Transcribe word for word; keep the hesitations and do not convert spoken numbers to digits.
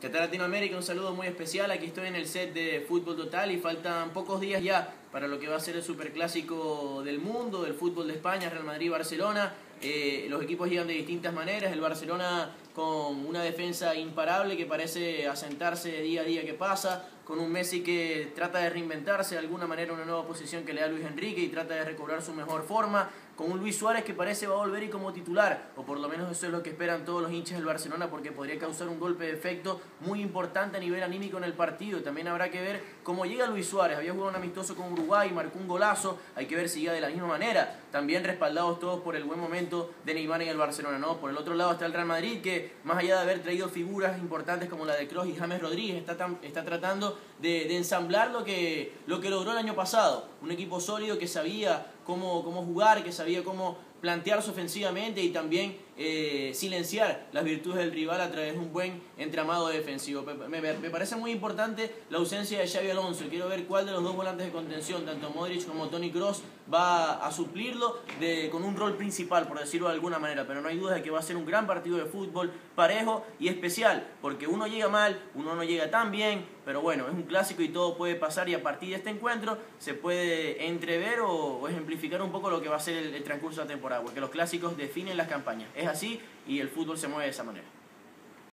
¿Qué tal, Latinoamérica? Un saludo muy especial. Aquí estoy en el set de Fútbol Total y faltan pocos días ya para lo que va a ser el Superclásico del mundo, del fútbol de España, Real Madrid, Barcelona. Eh, los equipos llegan de distintas maneras. El Barcelona con una defensa imparable que parece asentarse día a día que pasa, con un Messi que trata de reinventarse de alguna manera, una nueva posición que le da Luis Enrique y trata de recobrar su mejor forma, con un Luis Suárez que parece va a volver y como titular, o por lo menos eso es lo que esperan todos los hinchas del Barcelona, porque podría causar un golpe de efecto muy importante a nivel anímico en el partido. También habrá que ver cómo llega Luis Suárez. Había jugado un amistoso con Uruguay, marcó un golazo, hay que ver si llega de la misma manera. También respaldados todos por el buen momento de Neymar en el Barcelona, ¿no? Por el otro lado está el Real Madrid, que más allá de haber traído figuras importantes como la de Kroos y James Rodríguez, está, tan, está tratando De, de ensamblar lo que, lo que logró el año pasado. Un equipo sólido que sabía cómo, cómo jugar, que sabía cómo plantearse ofensivamente y también eh, silenciar las virtudes del rival a través de un buen entramado defensivo. Me, me, me parece muy importante la ausencia de Xavi Alonso. Quiero ver cuál de los dos volantes de contención, tanto Modric como Toni Kroos, va a suplirlo de, con un rol principal, por decirlo de alguna manera. Pero no hay duda de que va a ser un gran partido de fútbol, parejo y especial, porque uno llega mal, uno no llega tan bien, pero bueno, es un clásico y todo puede pasar, y a partir de este encuentro se puede entrever o, o ejemplificar un poco lo que va a ser el, el transcurso de la temporada, porque los clásicos definen las campañas. Es así y el fútbol se mueve de esa manera.